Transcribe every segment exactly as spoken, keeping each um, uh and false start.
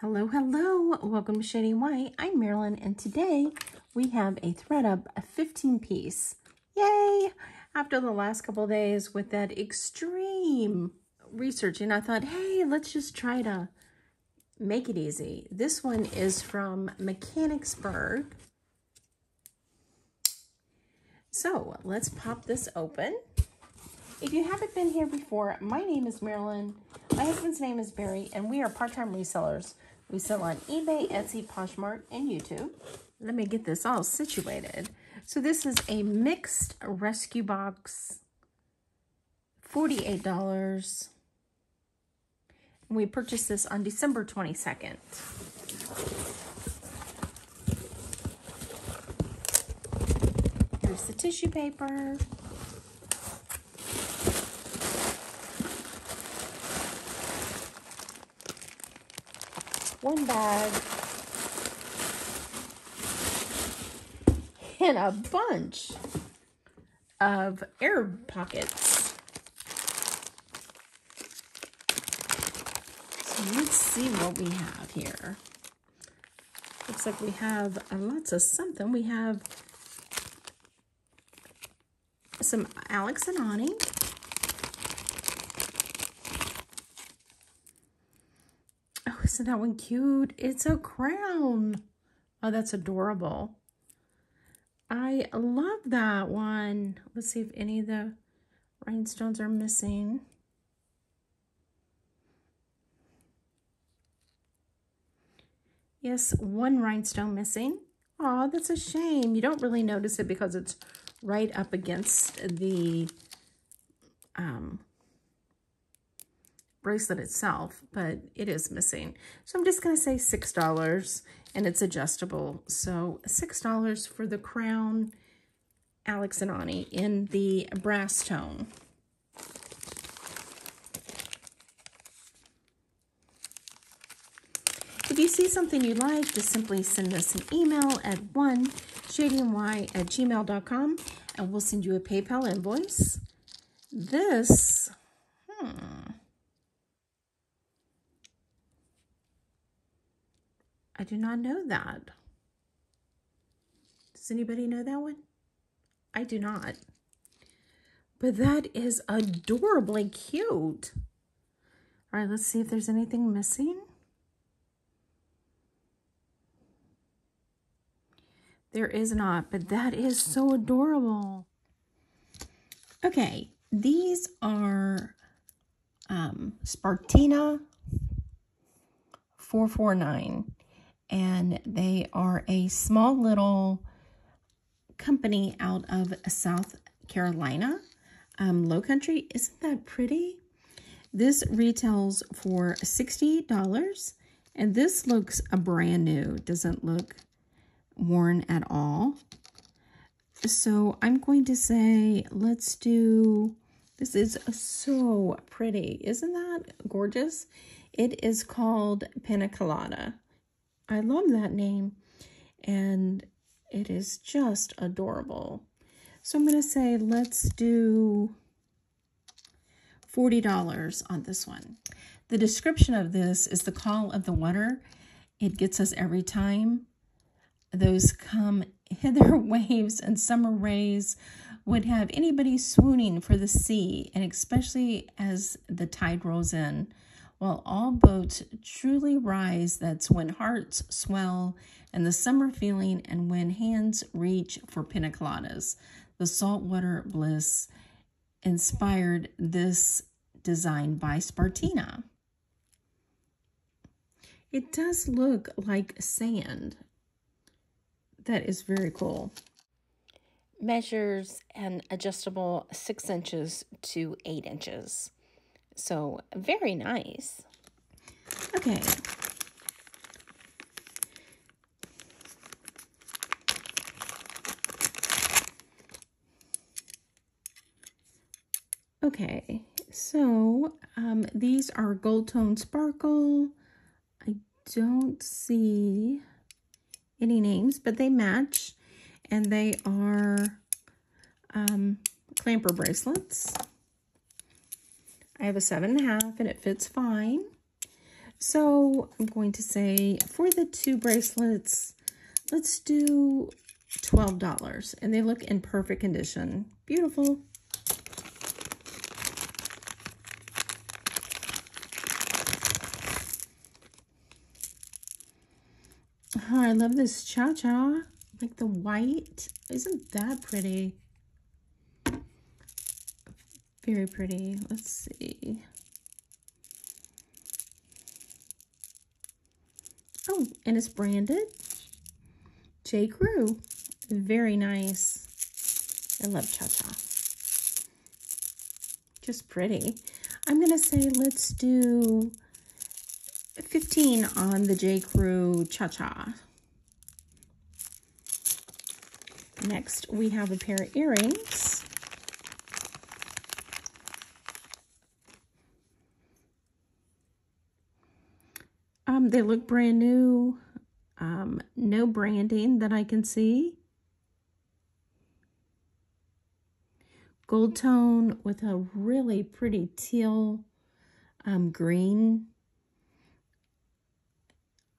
Hello, hello, welcome to Shady White. I'm Marilyn, and today we have a ThredUp fifteen piece. Yay! After the last couple of days with that extreme researching, I thought, hey, let's just try to make it easy. This one is from Mechanicsburg. So let's pop this open. If you haven't been here before, my name is Marilyn, my husband's name is Barry, and we are part-time resellers. We sell on eBay, Etsy, Poshmark, and YouTube. Let me get this all situated. So this is a mixed rescue box, forty-eight dollars. We purchased this on December twenty-second. Here's the tissue paper. One bag, and a bunch of air pockets. So let's see what we have here. Looks like we have lots of something. We have some Alex and Ani. Isn't that one cute? It's a crown. Oh, that's adorable. I love that one. Let's see if any of the rhinestones are missing. Yes, one rhinestone missing. Oh, that's a shame. You don't really notice it because it's right up against the um bracelet itself, but it is missing. So I'm just going to say six dollars, and it's adjustable. So six dollars for the crown Alex and Ani in the brass tone. If you see something you like, just simply send us an email at one shadyny at gmail dot com, and we'll send you a PayPal invoice. This, hmm... I do not know that. Does anybody know that one? I do not. But that is adorably cute. All right, let's see if there's anything missing. There is not, but that is so adorable. Okay, these are um, Spartina four forty-nine. And they are a small little company out of South Carolina, um, Low Country. Isn't that pretty? This retails for sixty-eight dollars, and this looks a brand new. Doesn't look worn at all. So I'm going to say, let's do, this is so pretty. Isn't that gorgeous? It is called Pina Colada. I love that name, and it is just adorable. So I'm going to say let's do forty dollars on this one. The description of this is the call of the water. It gets us every time. Those come hither waves and summer rays would have anybody swooning for the sea, and especially as the tide rolls in. While all boats truly rise, that's when hearts swell and the summer feeling, and when hands reach for pina coladas. The saltwater bliss inspired this design by Spartina. It does look like sand. That is very cool. Measures an adjustable six inches to eight inches. So, very nice. Okay. Okay. So, um, these are Gold Tone Sparkle. I don't see any names, but they match. And they are um, clamper bracelets. I have a seven and a half, and it fits fine. So I'm going to say for the two bracelets, let's do twelve dollars. And they look in perfect condition. Beautiful. Oh, I love this cha-cha. Like the white. Isn't that pretty? Very pretty. Let's see. Oh, and it's branded J. Crew. Very nice. I love cha-cha. Just pretty. I'm going to say let's do fifteen on the J. Crew cha-cha. Next, we have a pair of earrings. Um, they look brand new. Um, no branding that I can see. Gold tone with a really pretty teal um, green.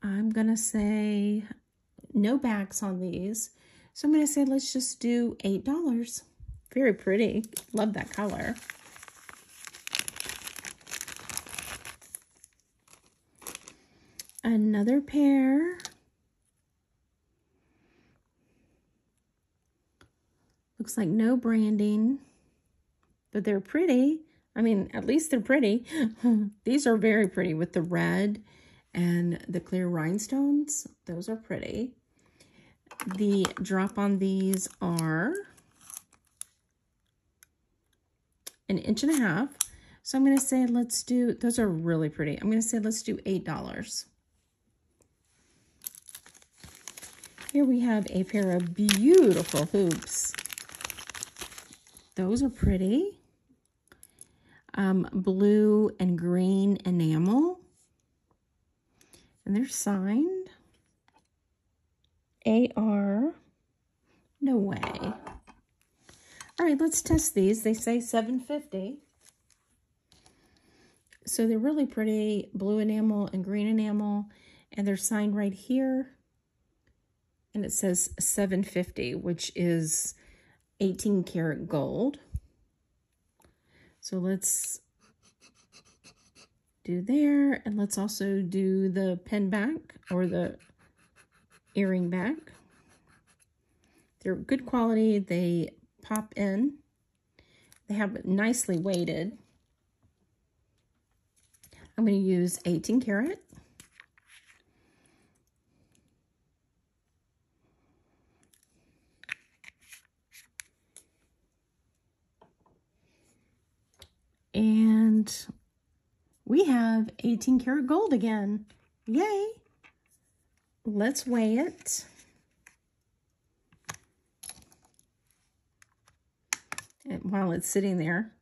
I'm going to say no backs on these. So I'm going to say let's just do eight dollars. Very pretty. Love that color. Another pair. Looks like no branding, but they're pretty. I mean, at least they're pretty. These are very pretty with the red and the clear rhinestones. Those are pretty. The drop on these are an inch and a half. So I'm going to say let's do, those are really pretty. I'm going to say let's do eight dollars. Here we have a pair of beautiful hoops. Those are pretty. Um, blue and green enamel. And they're signed. A R. No way. All right, let's test these. They say seven fifty. So they're really pretty, blue enamel and green enamel, and they're signed right here. And it says seven fifty, which is eighteen karat gold. So let's do there, and let's also do the pin back or the earring back. They're good quality. They pop in. They have it nicely weighted. I'm going to use eighteen karat. And we have eighteen karat gold again. Yay! Let's weigh it. And while it's sitting there.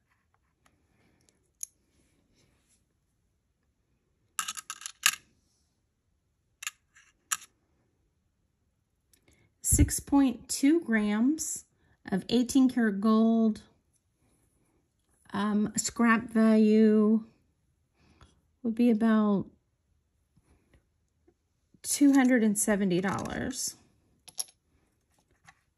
six point two grams of eighteen karat gold. Um, scrap value would be about two hundred seventy dollars.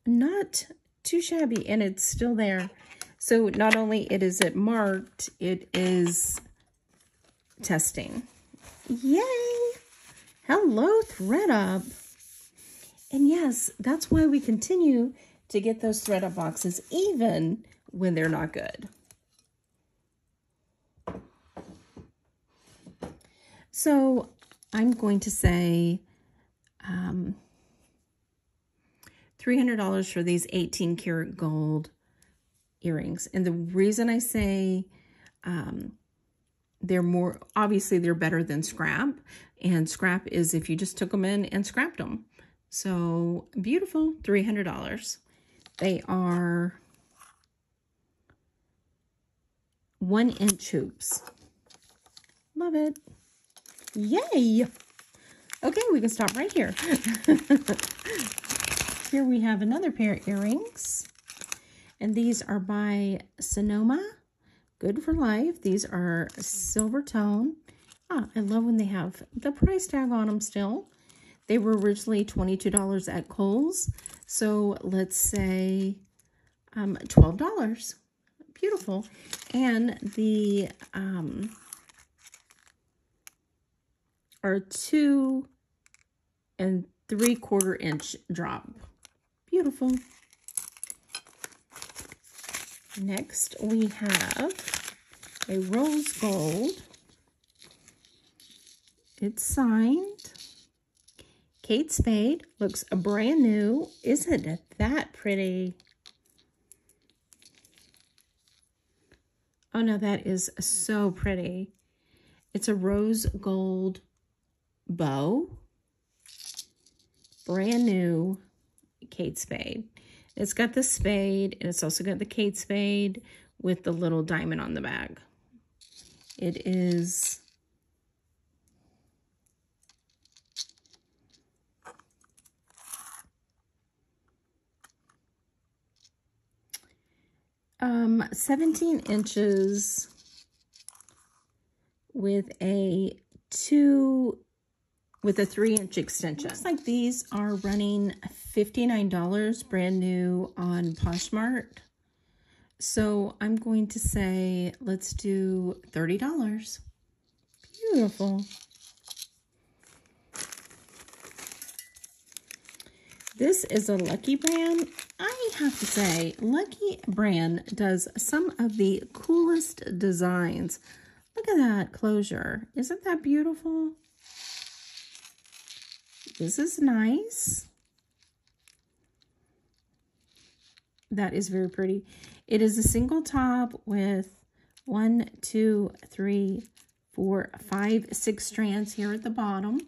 Not too shabby, and it's still there. So not only it is it marked, it is testing. Yay! Hello, ThredUp. And yes, that's why we continue to get those ThredUp boxes even when they're not good. So I'm going to say um, three hundred dollars for these eighteen karat gold earrings. And the reason I say um, they're more, obviously they're better than scrap. And scrap is if you just took them in and scrapped them. So beautiful, three hundred dollars. They are one inch hoops. Love it. Yay! Okay, we can stop right here. Here we have another pair of earrings. And these are by Sonoma. Good for life. These are silver tone. Ah, I love when they have the price tag on them still. They were originally twenty-two dollars at Kohl's. So let's say um, twelve dollars. Beautiful. And the um, are two and three quarter inch drop. Beautiful. Next, we have a rose gold. It's signed. Kate Spade, looks brand new. Isn't it that pretty? Oh no, that is so pretty. It's a rose gold bow. Brand new Kate Spade. It's got the spade, and it's also got the Kate Spade with the little diamond on the back. It is um, seventeen inches with a two with a three inch extension. Looks like these are running fifty-nine dollars brand new on Poshmark. So I'm going to say, let's do thirty dollars. Beautiful. This is a Lucky Brand. I have to say, Lucky Brand does some of the coolest designs. Look at that closure. Isn't that beautiful? This is nice. That is very pretty. It is a single top with one, two, three, four, five, six strands here at the bottom.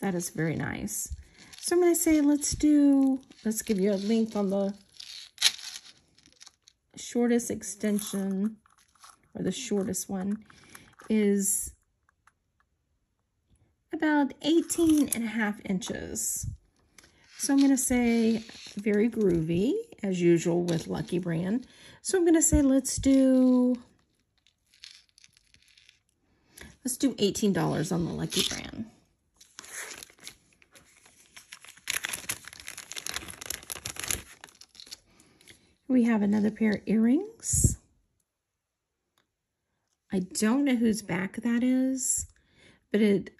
That is very nice. So I'm gonna say, let's do, let's give you a length on the shortest extension, or the shortest one is about eighteen and a half inches. So I'm going to say very groovy as usual with Lucky Brand. So I'm going to say, let's do, let's do eighteen dollars on the Lucky Brand. We have another pair of earrings. I don't know whose back that is, but it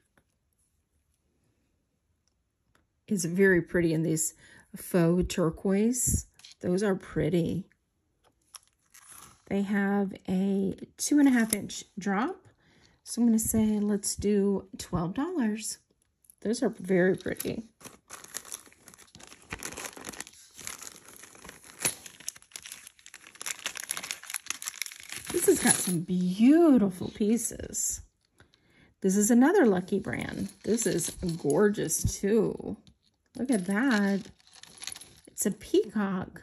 is very pretty in these faux turquoise. Those are pretty. They have a two and a half inch drop. So I'm gonna say, let's do twelve dollars. Those are very pretty. This has got some beautiful pieces. This is another Lucky Brand. This is gorgeous too. Look at that. It's a peacock,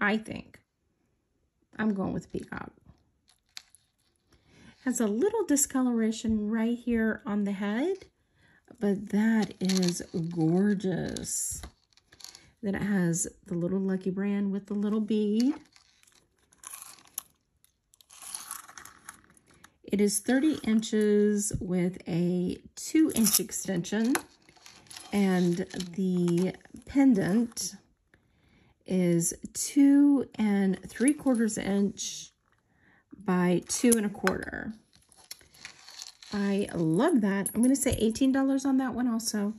I think. I'm going with peacock. Has a little discoloration right here on the head, but that is gorgeous. Then it has the little Lucky Brand with the little bead. It is thirty inches with a two inch extension. And the pendant is two and three quarters inch by two and a quarter. I love that. I'm gonna say eighteen dollars on that one also.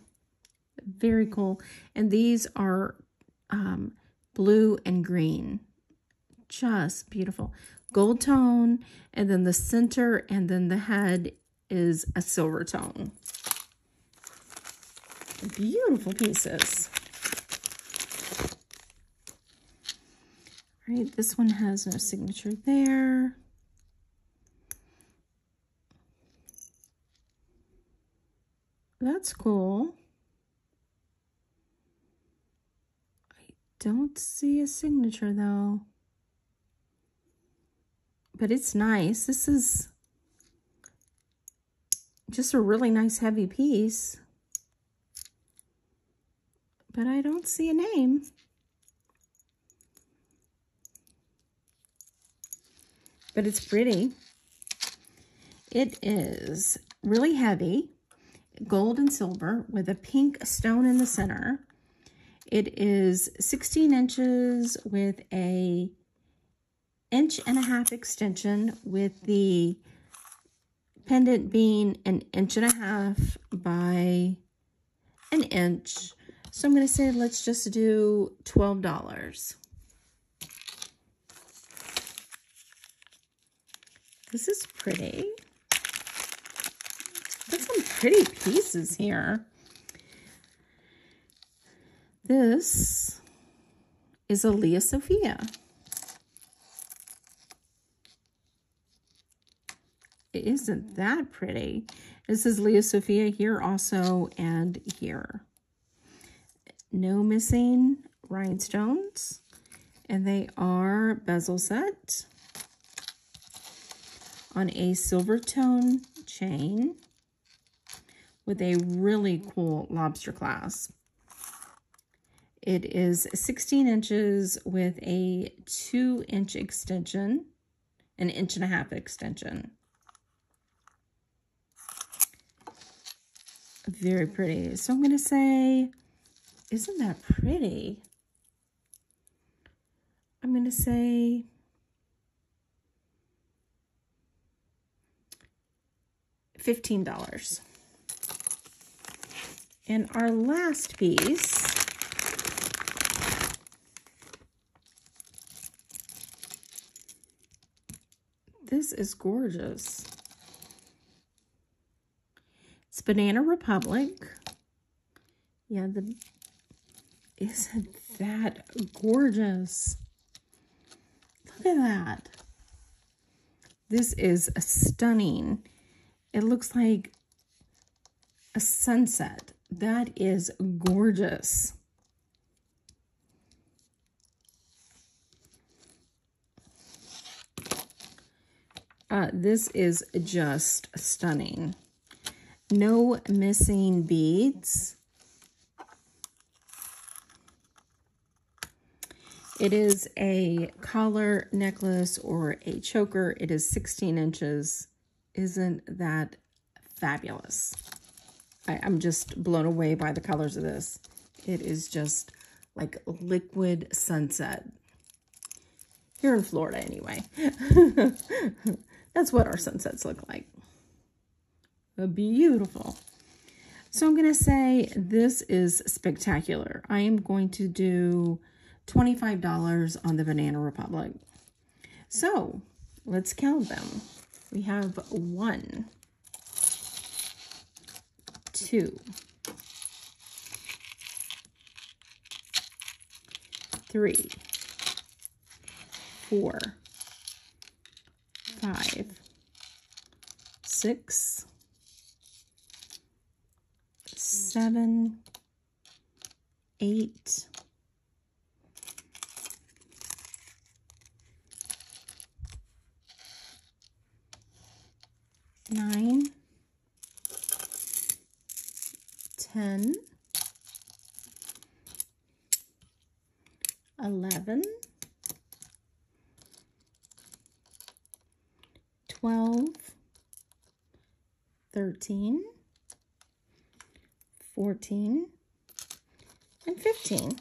Very cool. And these are um, blue and green. Just beautiful. Gold tone, and then the center, and then the head is a silver tone. Beautiful pieces. All right, this one has no signature there. That's cool. I don't see a signature though. But it's nice. This is just a really nice heavy piece. But I don't see a name. But it's pretty. It is really heavy, gold and silver with a pink stone in the center. It is sixteen inches with a inch and a half extension, with the pendant being an inch and a half by an inch. So I'm going to say let's just do twelve dollars. This is pretty. Got some pretty pieces here. This is a Leah Sophia. Isn't that pretty? This is Leah Sophia here also and here. No missing rhinestones. And they are bezel set on a silver tone chain with a really cool lobster clasp. It is sixteen inches with a two inch extension, an inch and a half extension. Very pretty. So I'm going to say, isn't that pretty? I'm going to say fifteen dollars. And our last piece . This is gorgeous. It's Banana Republic. Yeah, the isn't that gorgeous? Look at that. This is a stunning. It looks like a sunset. That is gorgeous. Uh, this is just stunning. No missing beads. It is a collar necklace or a choker. It is sixteen inches. Isn't that fabulous? I, I'm just blown away by the colors of this. It is just like liquid sunset. Here in Florida, anyway. That's what our sunsets look like. Beautiful. So I'm going to say this is spectacular. I am going to do twenty-five dollars on the Banana Republic. So let's count them. We have one, two, three, four, five, six, seven, eight, nine, ten, eleven, twelve, thirteen, fourteen, and fifteen.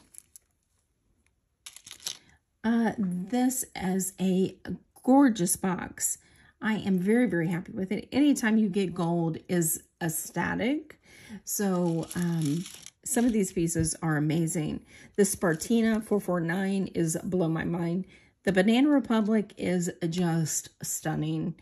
Uh, this is a gorgeous box. I am very, very happy with it. Anytime you get gold is ecstatic. So um, some of these pieces are amazing. The Spartina four forty-nine is blow my mind. The Banana Republic is just stunning.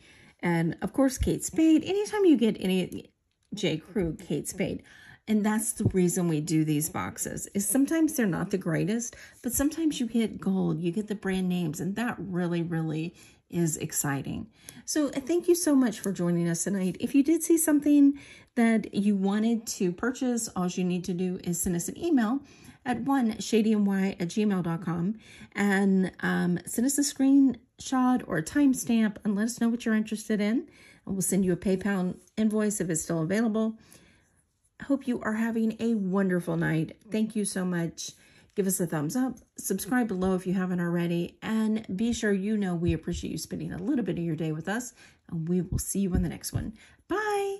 And of course, Kate Spade. Anytime you get any J. Crew, Kate Spade. And that's the reason we do these boxes, is sometimes they're not the greatest, but sometimes you get gold, you get the brand names, and that really, really is exciting. So thank you so much for joining us tonight. If you did see something that you wanted to purchase, all you need to do is send us an email at one shadyny at gmail dot com and um, send us a screenshot or a timestamp and let us know what you're interested in. And we'll send you a PayPal invoice if it's still available. I hope you are having a wonderful night. Thank you so much. Give us a thumbs up, subscribe below if you haven't already, and be sure you know we appreciate you spending a little bit of your day with us, and we will see you in the next one. Bye!